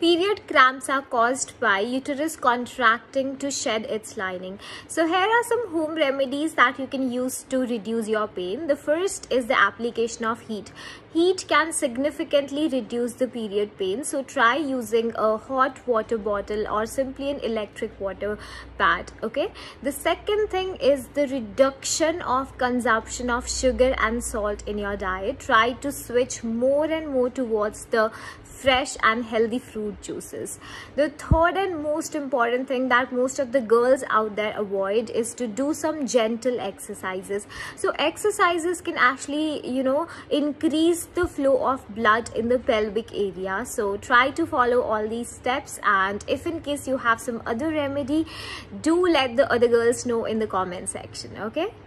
Period cramps are caused by uterus contracting to shed its lining. So here are some home remedies that you can use to reduce your pain. The first is the application of heat. Heat can significantly reduce the period pain. So try using a hot water bottle or simply an electric water pad. Okay. The second thing is the reduction of consumption of sugar and salt in your diet. Try to switch more and more towards the fresh and healthy fruit juices. The third and most important thing that most of the girls out there avoid is to do some gentle exercises. So exercises can actually, increase the flow of blood in the pelvic area. So try to follow all these steps, and if in case you have some other remedy, do let the other girls know in the comment section, okay?